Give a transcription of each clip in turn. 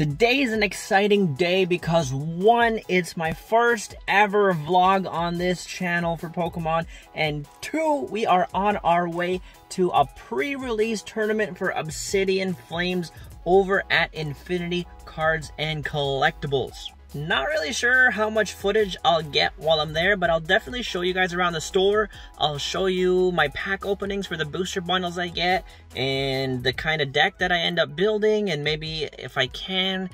Today is an exciting day because one, it's my first ever vlog on this channel for Pokemon, and two, we are on our way to a pre-release tournament for Obsidian Flames over at Infinity Cards and Collectibles. Not really sure how much footage I'll get while I'm there, but I'll definitely show you guys around the store. I'll show you my pack openings for the booster bundles I get and the kind of deck that I end up building, and maybe if I can,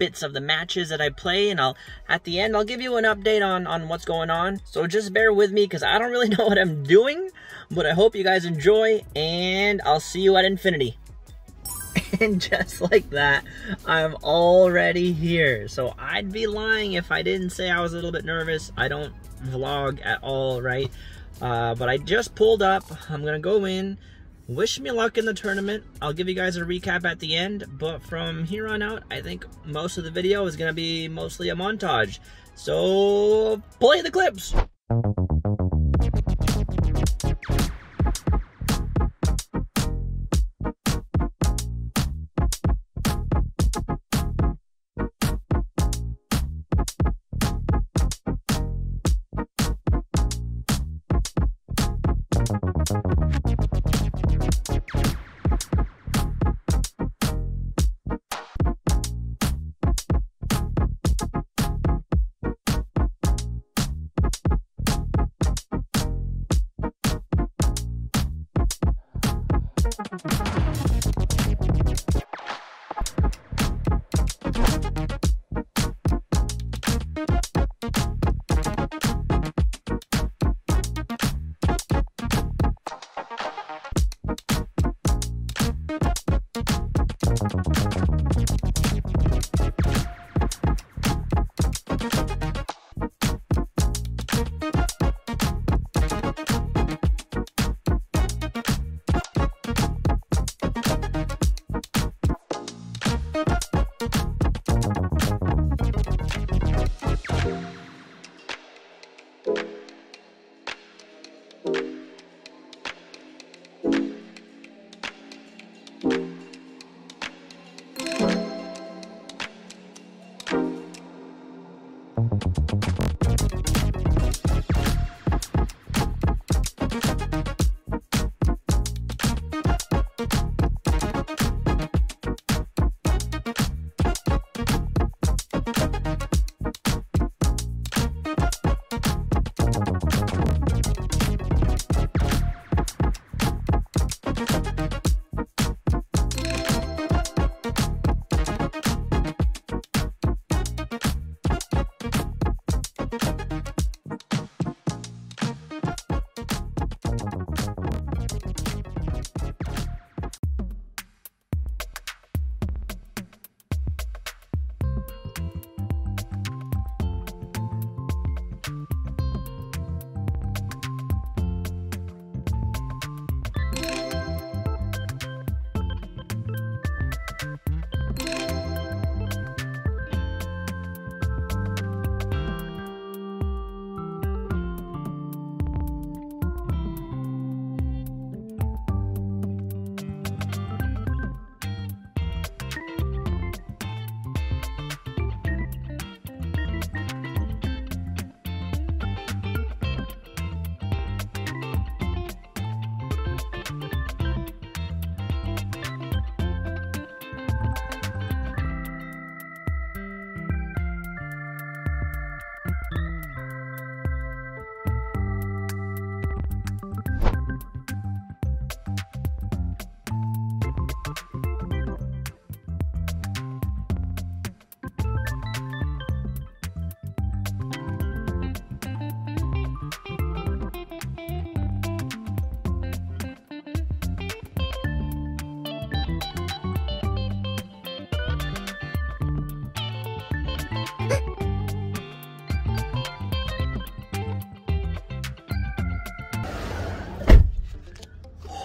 bits of the matches that I play, and at the end I'll give you an update on what's going on. So just bear with me because I don't really know what I'm doing, but I hope you guys enjoy, and I'll see you at Infinity. And just like that, I'm already here. So I'd be lying if I didn't say I was a little bit nervous. I don't vlog at all, right? But I just pulled up. I'm gonna go in. Wish me luck in the tournament. I'll give you guys a recap at the end. But from here on out, I think most of the video is gonna be mostly a montage. So play the clips.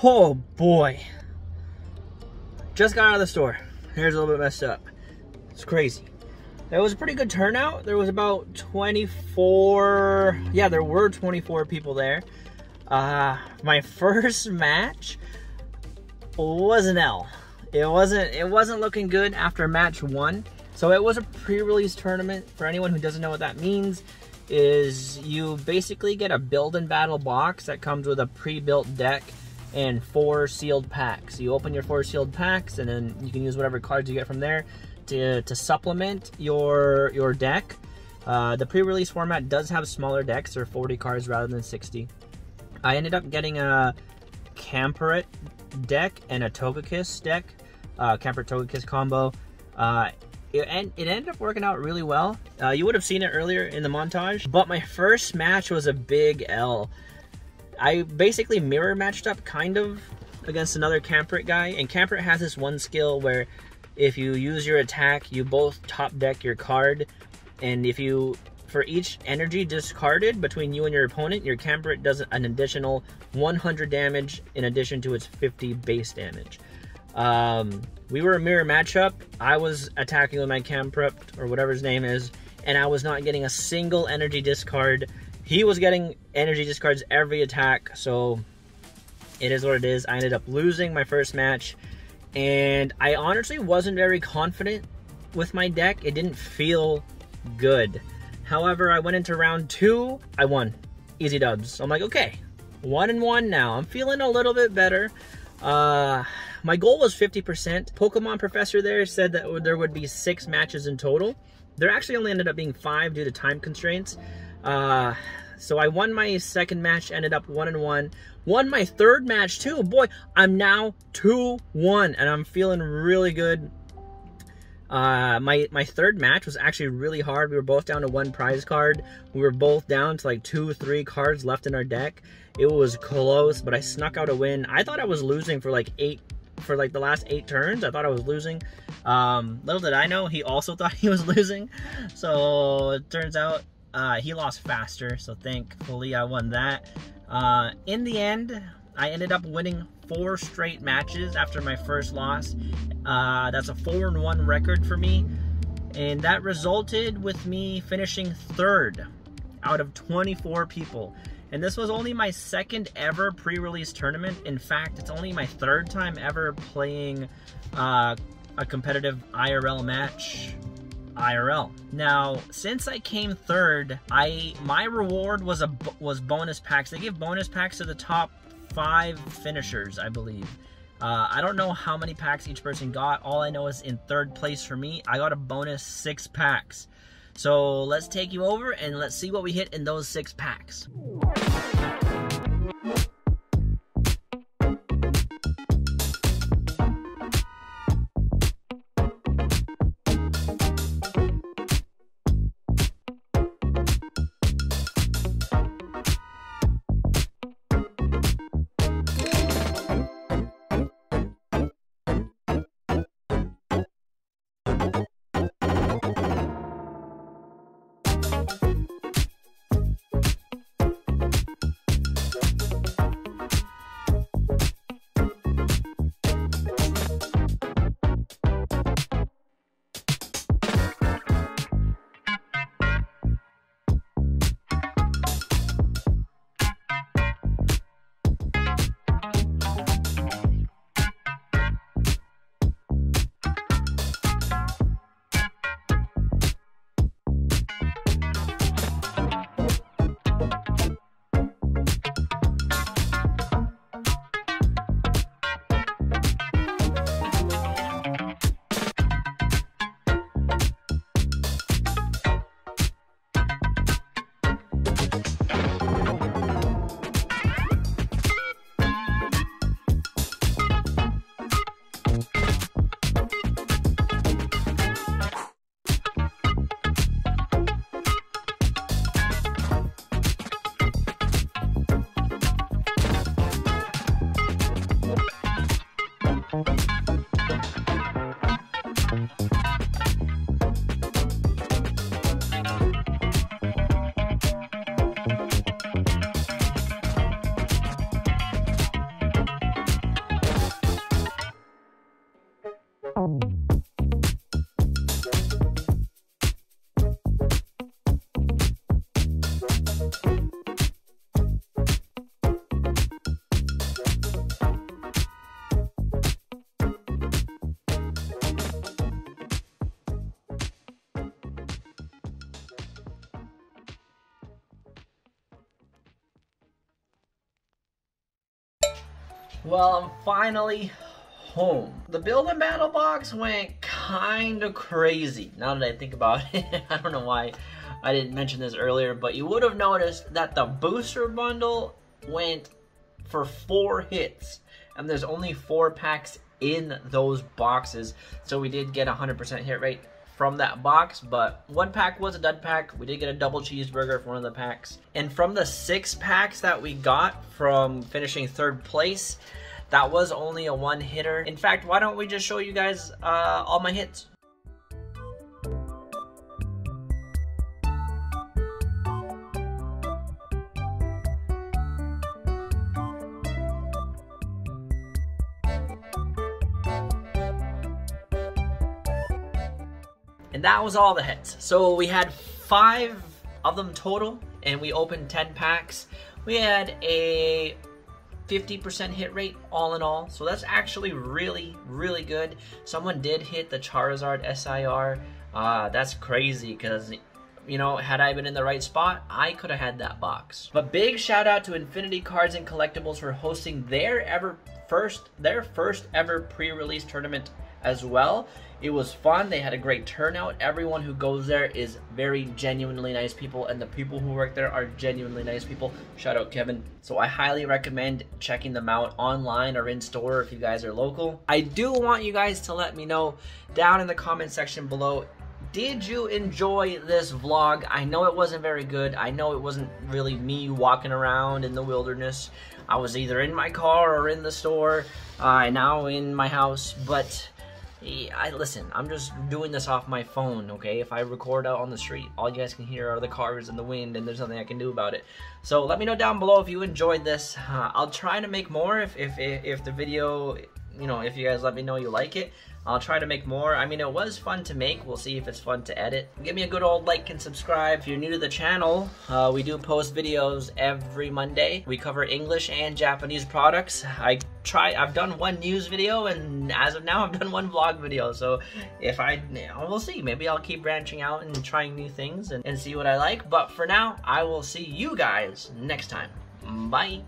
Oh boy, just got out of the store. Hair's a little bit messed up. It's crazy. It was a pretty good turnout. There was about 24, yeah, there were 24 people there. My first match was an L. It wasn't looking good after match one. So it was a pre-release tournament. For anyone who doesn't know what that means, is you basically get a build and battle box that comes with a pre-built deck and 4 sealed packs. You open your 4 sealed packs and then you can use whatever cards you get from there to supplement your deck. The pre-release format does have smaller decks. There are 40 cards rather than 60. I ended up getting a Camerupt deck and a Togekiss deck, Camerupt Togekiss combo. It ended up working out really well. You would have seen it earlier in the montage, but my first match was a big L. I basically mirror matched up kind of against another Camerupt guy, and Camerupt has this one skill where if you use your attack, you both top deck your card, and if you, for each energy discarded between you and your opponent, your Camerupt does an additional 100 damage in addition to its 50 base damage. We were a mirror matchup. I was attacking with my Camerupt, or whatever his name is, and I was not getting a single energy discard. He was getting energy discards every attack, so it is what it is. I ended up losing my first match, and I honestly wasn't very confident with my deck. It didn't feel good. However, I went into round 2, I won. Easy dubs. So I'm like, okay, 1-1 now. I'm feeling a little bit better. My goal was 50%. Pokemon Professor there said that there would be 6 matches in total. There actually only ended up being 5 due to time constraints. So I won my second match, ended up 1-1. Won my third match too. Boy, I'm now 2-1 and I'm feeling really good. My third match was actually really hard. We were both down to 1 prize card. We were both down to like 2-3 cards left in our deck. It was close, but I snuck out a win. I thought I was losing for like the last 8 turns. I thought I was losing. Little did I know, he also thought he was losing. So it turns out he lost faster, so thankfully I won that. In the end, I ended up winning 4 straight matches after my first loss. That's a 4-1 record for me, and that resulted with me finishing 3rd out of 24 people. And this was only my 2nd ever pre-release tournament. In fact, it's only my 3rd time ever playing a competitive IRL match. Now, since I came 3rd, my reward was bonus packs. They give bonus packs to the top 5 finishers, I believe. I don't know how many packs each person got. All I know is in 3rd place for me, I got a bonus 6 packs. So let's take you over and let's see what we hit in those 6 packs. Well, I'm finally home. The build and battle box went kind of crazy. Now that I think about it, I don't know why I didn't mention this earlier, but you would have noticed that the booster bundle went for 4 hits, and there's only 4 packs in those boxes, so we did get 100% hit rate from that box, but 1 pack was a dud pack. We did get a double cheeseburger from one of the packs. And from the 6 packs that we got from finishing 3rd place, that was only a 1-hitter. In fact, why don't we just show you guys all my hits? And that was all the hits. So we had 5 of them total, and we opened 10 packs. We had a 50% hit rate all in all, so that's actually really, really good. Someone did hit the Charizard SIR. That's crazy, because, you know, had I been in the right spot, I could have had that box. But big shout out to Infinity Cards and Collectibles for hosting their first ever pre-release tournament as well. It was fun. They had a great turnout. Everyone who goes there is very genuinely nice people, and the people who work there are genuinely nice people. Shout out Kevin. So I highly recommend checking them out online or in store if you guys are local. I do want you guys to let me know down in the comment section below, did you enjoy this vlog? I know it wasn't very good. I know it wasn't really me walking around in the wilderness. I was either in my car or in the store, now in my house, but listen, I'm just doing this off my phone, okay? If I record out on the street, all you guys can hear are the cars and the wind, and there's nothing I can do about it. So let me know down below if you enjoyed this. I'll try to make more if the video, you know, if you guys let me know you like it, I'll try to make more. I mean, it was fun to make. We'll see if it's fun to edit. Give me a good old like and subscribe. If you're new to the channel, we do post videos every Monday. We cover English and Japanese products. I've done 1 news video, and as of now, I've done 1 vlog video. So if we'll see. Maybe I'll keep branching out and trying new things and see what I like. But for now, I will see you guys next time. Bye.